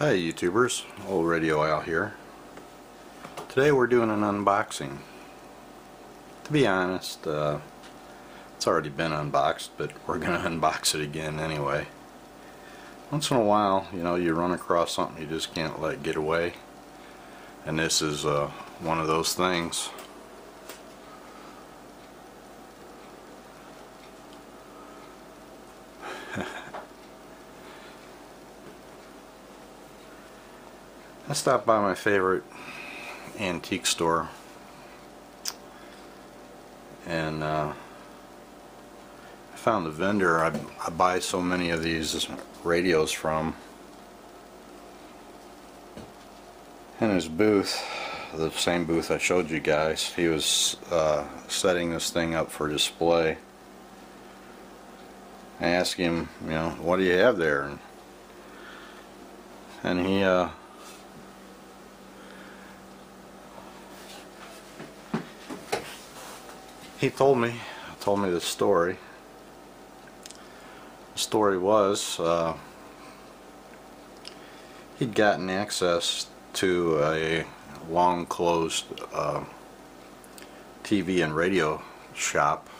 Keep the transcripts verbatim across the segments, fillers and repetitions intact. Hey YouTubers, Old Radio Al here. Today we're doing an unboxing. To be honest, uh, it's already been unboxed, but we're going to unbox it again anyway. Once in a while, you know, you run across something you just can't let get away. And this is uh, one of those things. I stopped by my favorite antique store and uh, I found the vendor I, I buy so many of these radios from. In his booth, the same booth I showed you guys, he was uh, setting this thing up for display. I asked him, you know, what do you have there? And, and he uh, He told me, told me the story. The story was uh, he'd gotten access to a long closed uh, T V and radio shop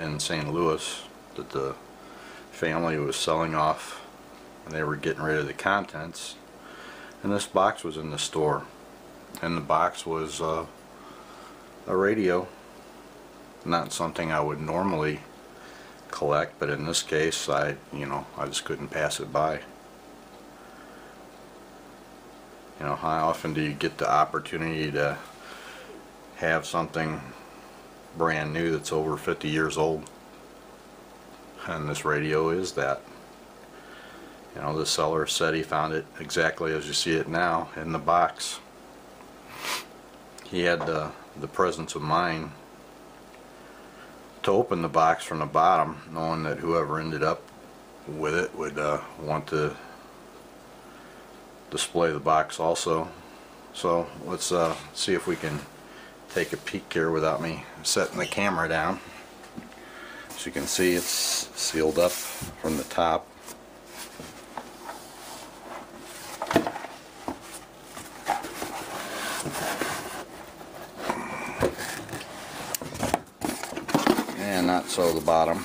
in Saint Louis that the family was selling off, and they were getting rid of the contents. And this box was in the store, and the box was uh, a radio. Not something I would normally collect, but in this case, I, you know, I just couldn't pass it by. You know, how often do you get the opportunity to have something brand new that's over fifty years old? And this radio is that. You know, the seller said he found it exactly as you see it now in the box. He had the, the presence of mind to open the box from the bottom, knowing that whoever ended up with it would uh, want to display the box also. So let's uh, see if we can take a peek here without me setting the camera down. As you can see, it's sealed up from the top. Not so the bottom,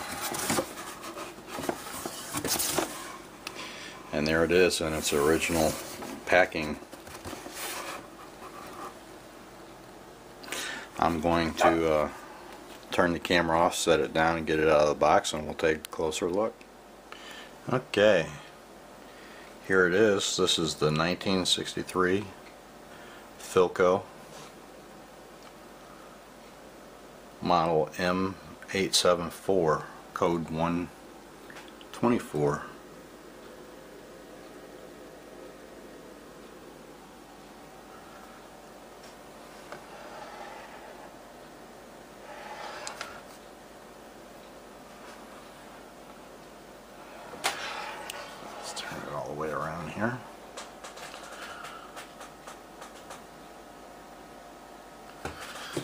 and there it is in its original packing. I'm going to uh, turn the camera off, set it down, and get it out of the box, and we'll take a closer look. Okay, here it is. This is the nineteen sixty-three Philco model M eight seven four, code one twenty-four. Let's turn it all the way around here.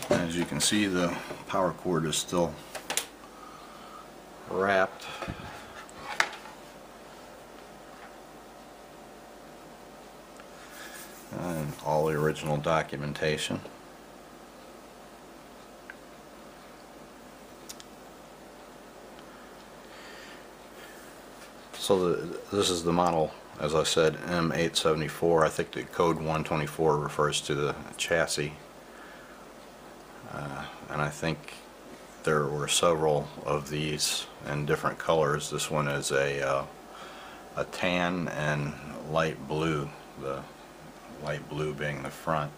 As you can see, the power cord is still wrapped. And all the original documentation. So the, this is the model, as I said, M eight seventy-four. I think the code one twenty-four refers to the chassis. Uh, and I think there were several of these in different colors. This one is a uh, a tan and light blue, the light blue being the front.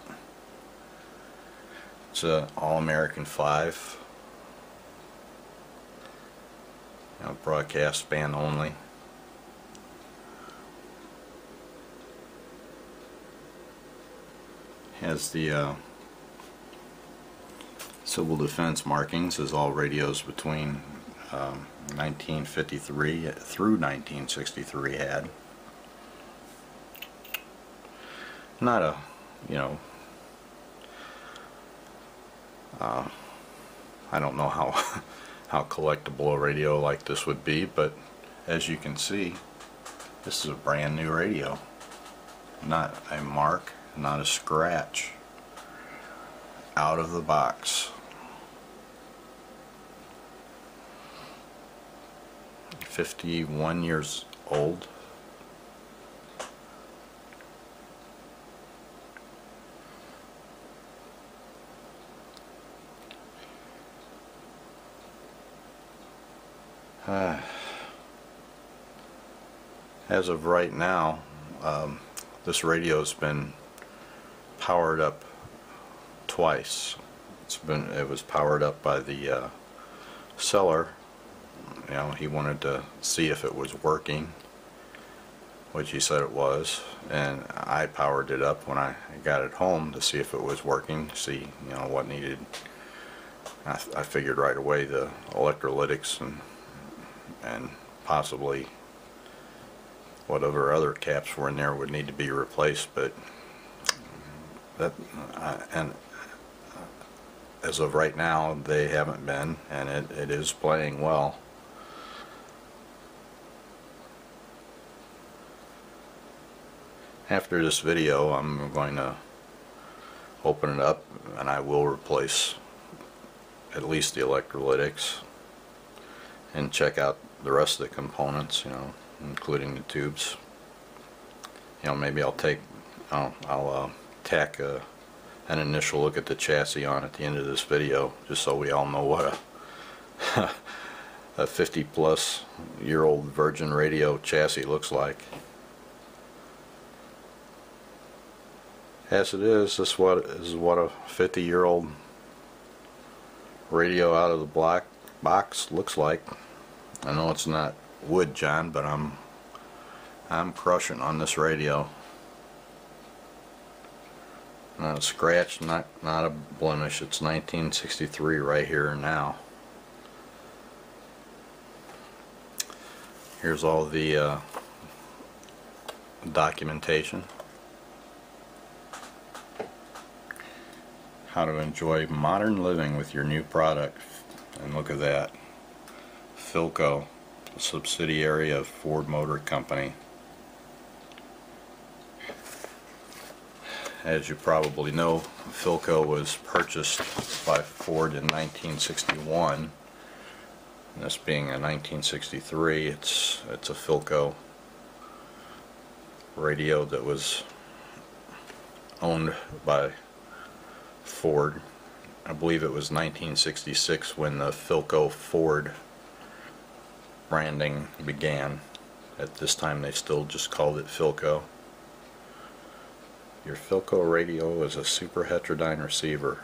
It's an All-American five, you know, broadcast band only. Has the uh, Civil Defense markings, as all radios between um, nineteen fifty-three through nineteen sixty-three had. Not a, you know, uh, I don't know how how collectible a radio like this would be, but as you can see, this is a brand new radio. not a mark, not a scratch, out of the box. fifty-one years old. Uh, as of right now, um, this radio's been powered up twice. It's been it was powered up by the uh, seller. You know, he wanted to see if it was working, which he said it was, and I powered it up when I got it home to see if it was working. See, you know, what needed. I, I figured right away the electrolytics and. and possibly whatever other caps were in there would need to be replaced, but that uh, and uh, as of right now they haven't been, and it, it is playing well. After this video I'm going to open it up and I will replace at least the electrolytics and check out the rest of the components, you know, including the tubes. You know, maybe I'll take, I'll, I'll uh, tack a, an initial look at the chassis on at the end of this video, just so we all know what a a fifty plus year old Virgin Radio chassis looks like. As it is, this is what, this is what a fifty year old radio out of the block box looks like. I know it's not wood, John, but I'm I'm crushing on this radio. Not a scratch, not not a blemish. It's nineteen sixty-three right here and now. Here's all the uh, documentation. How to enjoy modern living with your new product. And look at that, Philco, a subsidiary of Ford Motor Company. As you probably know, Philco was purchased by Ford in nineteen sixty-one. And this being a nineteen sixty-three, it's it's a Philco radio that was owned by Ford. I believe it was nineteen sixty-six when the Philco Ford branding began. At this time they still just called it Philco. Your Philco radio is a super heterodyne receiver.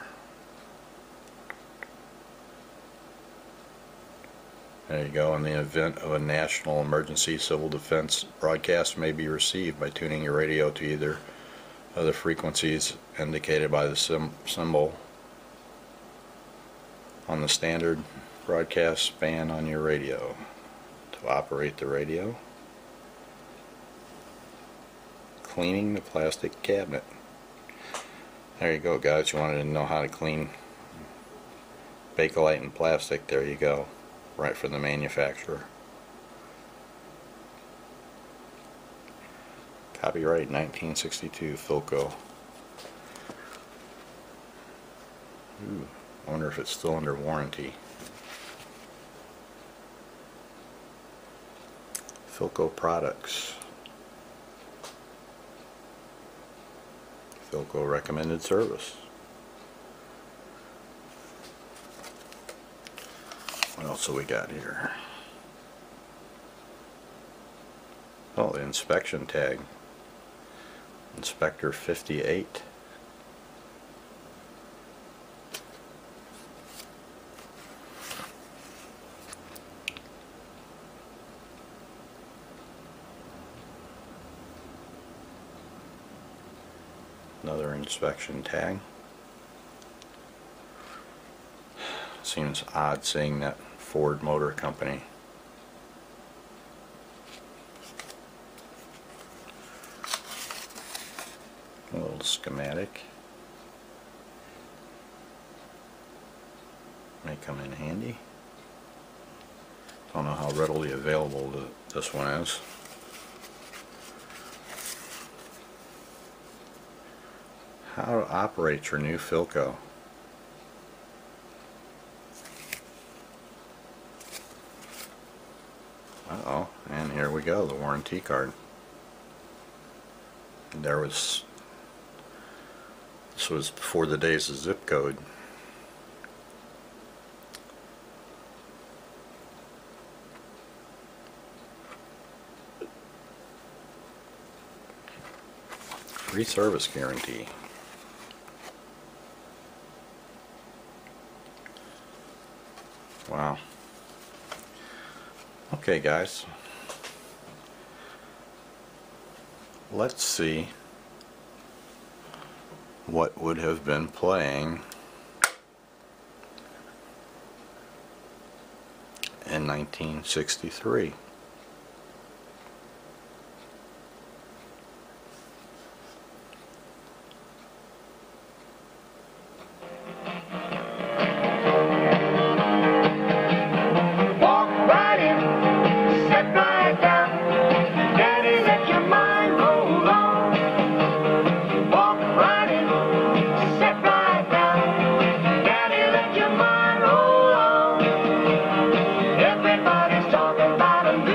There you go. In the event of a national emergency, civil defense broadcasts may be received by tuning your radio to either of the frequencies indicated by the symbol on the standard broadcast band on your radio. To operate the radio, cleaning the plastic cabinet. There you go, guys. You wanted to know how to clean Bakelite and plastic. There you go, right from the manufacturer. Copyright nineteen sixty-two Philco. Ooh. I wonder if it's still under warranty. Philco products. Philco recommended service. What else have we got here? Oh, the inspection tag. Inspector fifty-eight. Another inspection tag. Seems odd seeing that Ford Motor Company. A little schematic. May come in handy. Don't know how readily available this one is. how to operate your new Philco. Uh-oh, and here we go, the warranty card. There was, this was before the days of zip code. Free service guarantee. Wow. Okay guys, let's see what would have been playing in nineteen sixty-three. Everybody's talking about a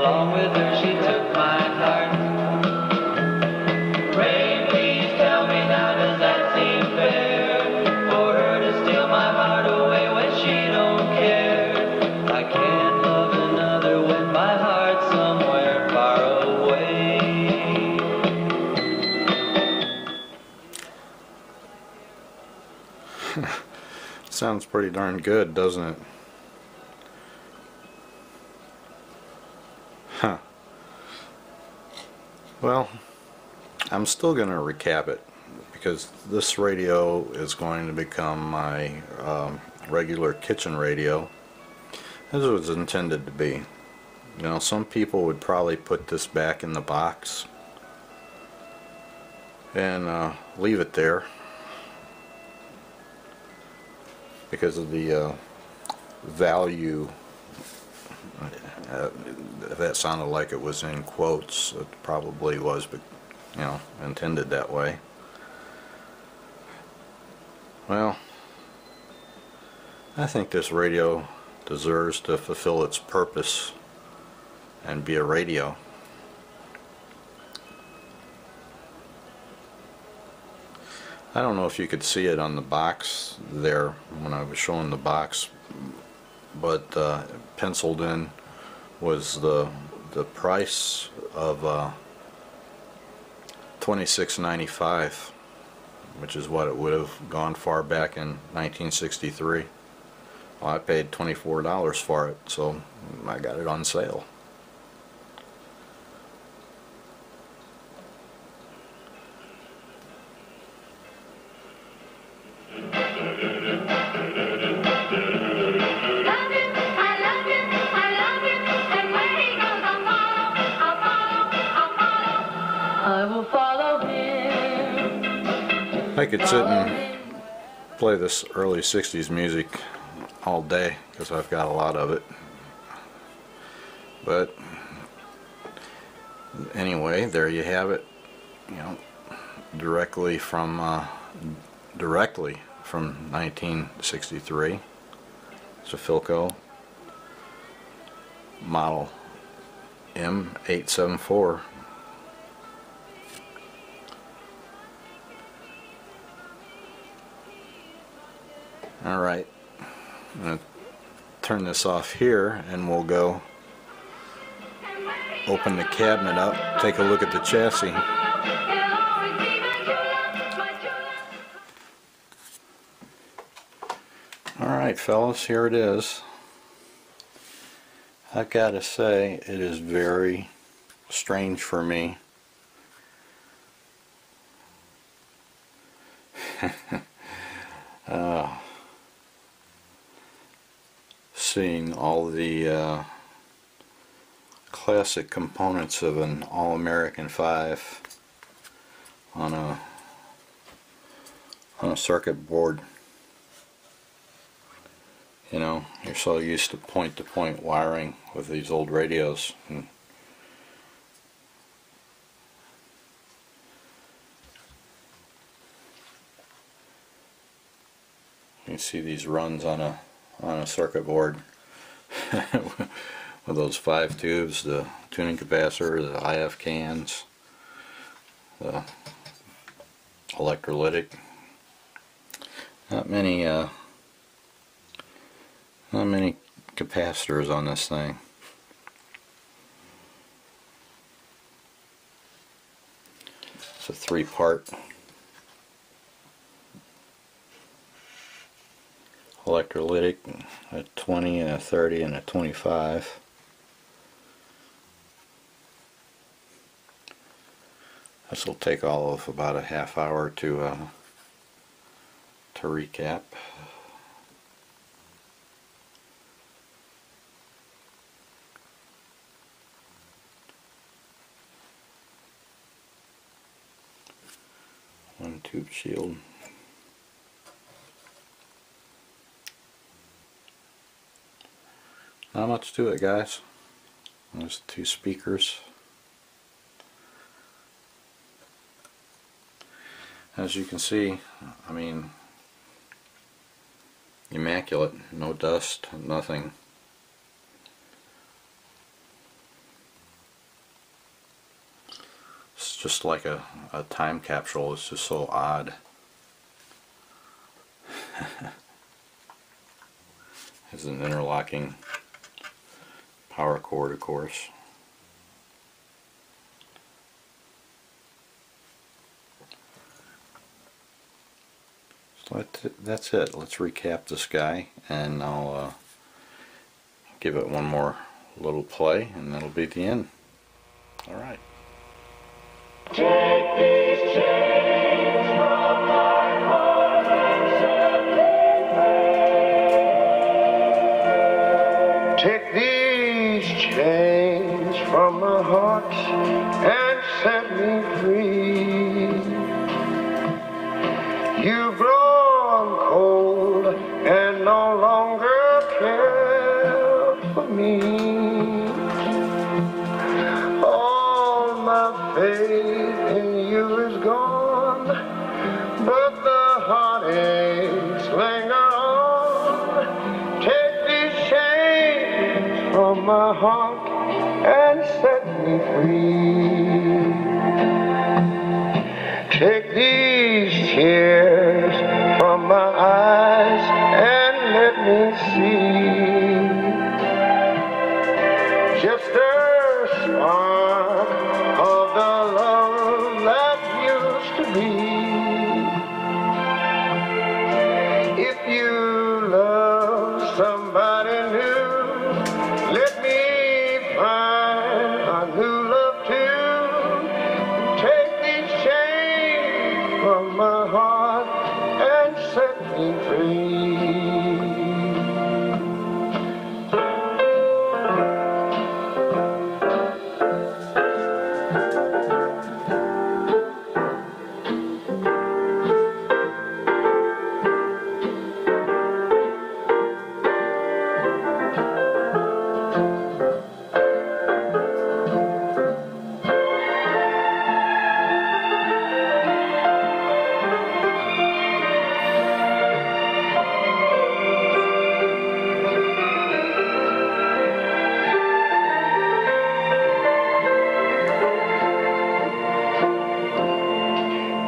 along with her, she took my heart. Ray, please tell me now, does that seem fair? For her to steal my heart away when she don't care. I can't love another with my heart somewhere far away. Sounds pretty darn good, doesn't it? Huh. Well, I'm still going to recap it because this radio is going to become my um, regular kitchen radio, as it was intended to be. You know, some people would probably put this back in the box and uh, leave it there because of the uh, value. Uh, if that sounded like it was in quotes, it probably was, but you know, intended that way. Well, I think this radio deserves to fulfill its purpose and be a radio. I don't know if you could see it on the box there when I was showing the box, but uh, penciled in was the the price of uh, twenty-six ninety-five, which is what it would have gone far back in nineteen sixty-three. Well, I paid twenty-four dollars for it, so I got it on sale. I could sit and play this early sixties music all day because I've got a lot of it. But anyway, there you have it. You know, directly from uh, directly from nineteen sixty-three. It's a Philco model M eight seventy-four. Alright, I'm going to turn this off here and we'll go open the cabinet up, take a look at the chassis. Alright fellas, here it is. I've got to say, it is very strange for me. uh, Seeing all the uh, classic components of an All-American five on a on a circuit board. You know, you're so used to point-to-point wiring with these old radios, and you see these runs on a on a circuit board with those five tubes, the tuning capacitor, the I F cans, the electrolytic. Not many, uh, not many capacitors on this thing. It's a three-part electrolytic, a twenty and a thirty and a twenty-five. This will take all of about a half hour to uh, to recap. One tube shield. Not much to it, guys. There's two speakers. As you can see, I mean, immaculate, no dust, nothing. just like a, a time capsule. It's just so odd. It's an interlocking power cord, of course. So that's it. Let's recap this guy, and I'll uh, give it one more little play, and that'll be the end. All right. Take these chains from my heart and set them free. Take these chains from my heart and set me free. You've grown cold and no longer care for me. Faith in you is gone, but the heartaches linger on. Take these chains from my heart and set me free. Take these tears from my eyes and let me see just a spark of the love that used to be. If you love somebody new, let me find a new love too. Take these chains from my heart and set me free.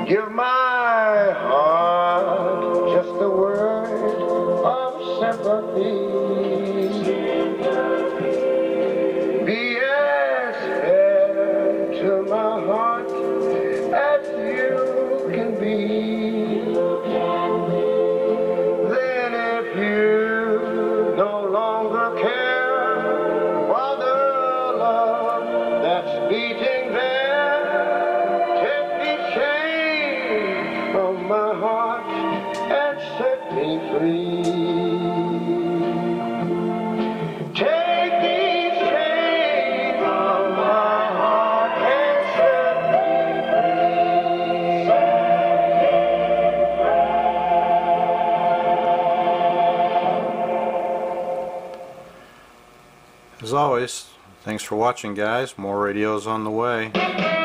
Give my heart just a word of sympathy. Be as fair to my heart as you can be. Then if you no longer care for the love that's beating there, my heart and set me free. Take these chains from my heart and set me free. As always, thanks for watching, guys. More videos on the way.